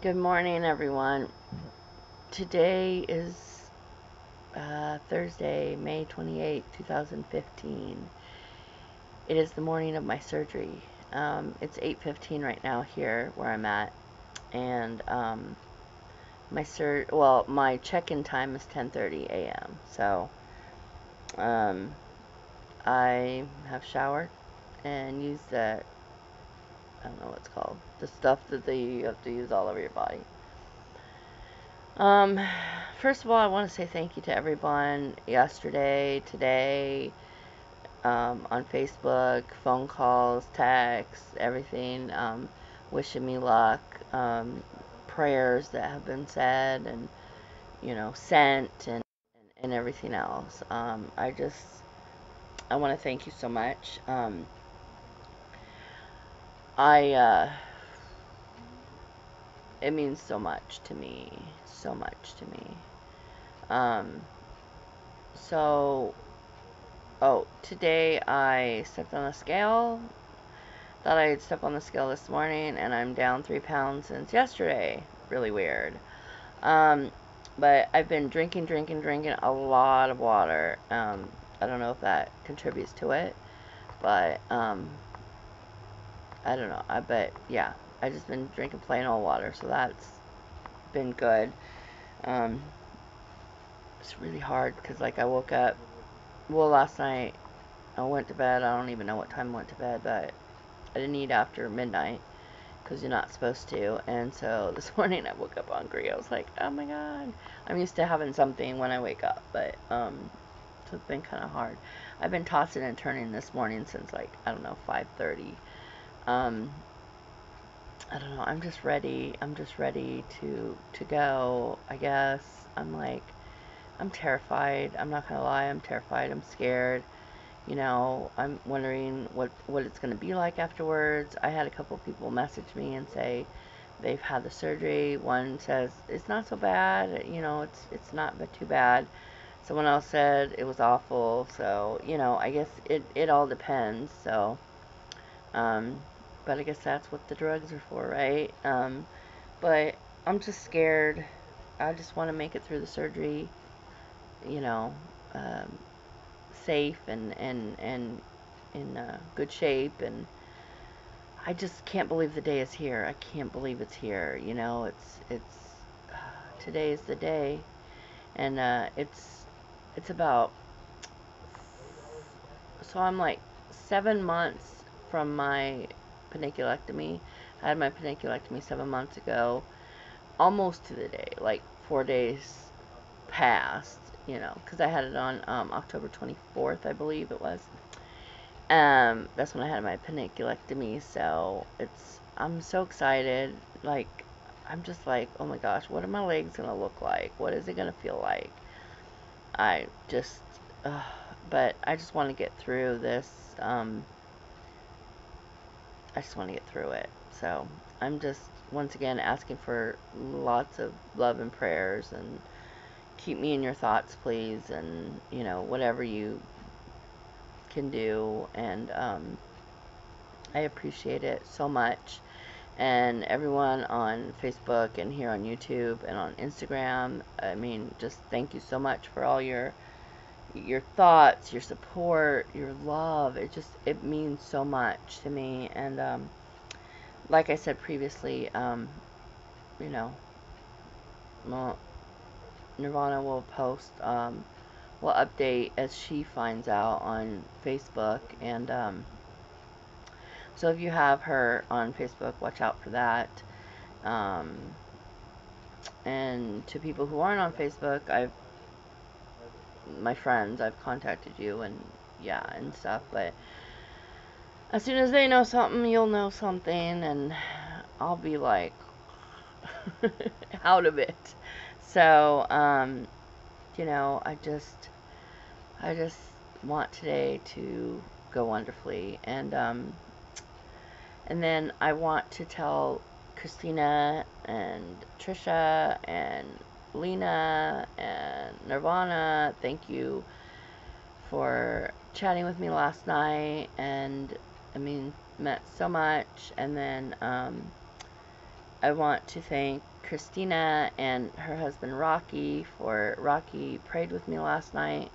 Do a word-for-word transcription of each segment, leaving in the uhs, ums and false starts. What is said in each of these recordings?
Good morning, everyone. Today is uh, Thursday, May twenty-eighth, two thousand fifteen. It is the morning of my surgery. Um, it's eight fifteen right now here where I'm at, and um, my sur well, my check-in time is ten thirty a m So um, I have showered and used the I don't know what it's called. The stuff that they, you have to use all over your body. Um, first of all, I want to say thank you to everyone yesterday, today, um, on Facebook, phone calls, texts, everything, um, wishing me luck, um, prayers that have been said and, you know, sent and, and, and everything else. Um, I just, I want to thank you so much. Um, I, uh, it means so much to me, so much to me, um, so, oh, today I stepped on a scale, thought I'd step on the scale this morning, and I'm down three pounds since yesterday, really weird, um, but I've been drinking, drinking, drinking a lot of water, um, I don't know if that contributes to it, but, um, I don't know, I but yeah, I've just been drinking plain old water, so that's been good. Um, it's really hard, because, like, I woke up, well, last night, I went to bed, I don't even know what time I went to bed, but I didn't eat after midnight, because you're not supposed to, and so this morning I woke up hungry. I was like, oh my god, I'm used to having something when I wake up, but, um, so it's been kind of hard. I've been tossing and turning this morning since, like, I don't know, five thirty. Um, I don't know, I'm just ready, I'm just ready to, to go, I guess. I'm like, I'm terrified, I'm not gonna lie, I'm terrified, I'm scared, you know, I'm wondering what, what it's gonna be like afterwards. I had a couple people message me and say they've had the surgery. One says, it's not so bad, you know, it's, it's not too bad. Someone else said it was awful, so, you know, I guess it, it all depends, so, um, but I guess that's what the drugs are for, right? Um, but I'm just scared. I just want to make it through the surgery, you know, um, safe and, and, and in uh, good shape. And I just can't believe the day is here. I can't believe it's here. You know, it's, it's, uh, today is the day. And, uh, it's, it's about, so I'm like seven months from my paniculectomy. I had my paniculectomy seven months ago, almost to the day, like four days past, you know, because I had it on um, October twenty-fourth, I believe it was. Um, that's when I had my paniculectomy, so it's, I'm so excited, like, I'm just like, oh my gosh, what are my legs going to look like? What is it going to feel like? I just, uh, but I just want to get through this, um, I just want to get through it. So I'm just once again asking for lots of love and prayers, and keep me in your thoughts, please, and, you know, whatever you can do. And um, I appreciate it so much, and everyone on Facebook and here on YouTube and on Instagram. I mean, just thank you so much for all your your thoughts, your support, your love. It just, it means so much to me. And um, like I said previously, um, you know, well, Nirvana will post, um, will update as she finds out on Facebook. And um, so if you have her on Facebook, watch out for that. Um, and to people who aren't on Facebook, I've my friends, I've contacted you and yeah and stuff, but as soon as they know something, you'll know something, and I'll be like out of it. So um you know, I just I just want today to go wonderfully. And um and then I want to tell Christina and Trisha and Lena and Nirvana, thank you for chatting with me last night, and I mean, met so much. And then um, I want to thank Christina and her husband Rocky for Rocky prayed with me last night.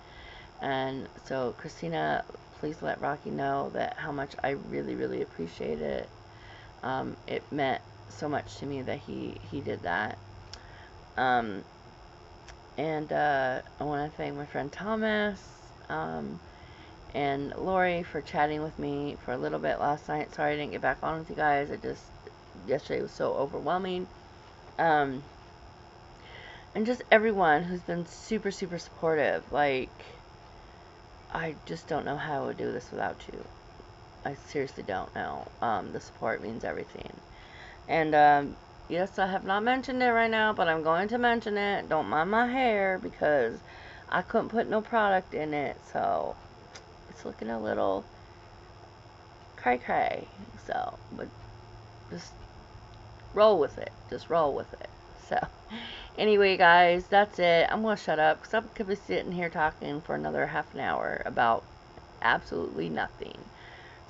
And so Christina, please let Rocky know that how much I really, really appreciate it. Um, it meant so much to me that he, he did that. Um, and uh, I want to thank my friend Thomas um, and Lori for chatting with me for a little bit last night. Sorry I didn't get back on with you guys. I just, yesterday was so overwhelming. Um, and just everyone who's been super, super supportive. Like, I just don't know how I would do this without you. I seriously don't know. Um, the support means everything. And, um, yes, I have not mentioned it right now, but I'm going to mention it. Don't mind my hair, because I couldn't put no product in it, so it's looking a little cray-cray. So, but just roll with it. Just roll with it. So, anyway, guys, that's it. I'm going to shut up, because I could be sitting here talking for another half an hour about absolutely nothing.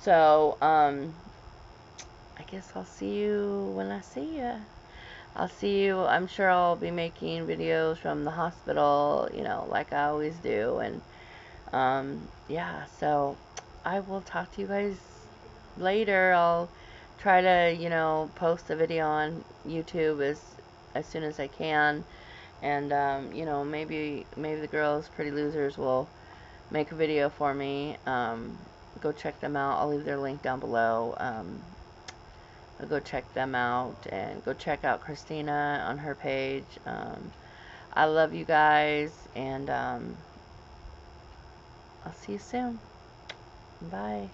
So, um, I guess I'll see you when I see you. I'll see you. I'm sure I'll be making videos from the hospital, you know, like I always do. And, um, yeah, so I will talk to you guys later. I'll try to, you know, post a video on YouTube as, as soon as I can. And, um, you know, maybe, maybe the girls, Pretty Losers, will make a video for me. Um, go check them out. I'll leave their link down below. Um, go check them out, and go check out Christina on her page. um, I love you guys, and um, I'll see you soon. Bye.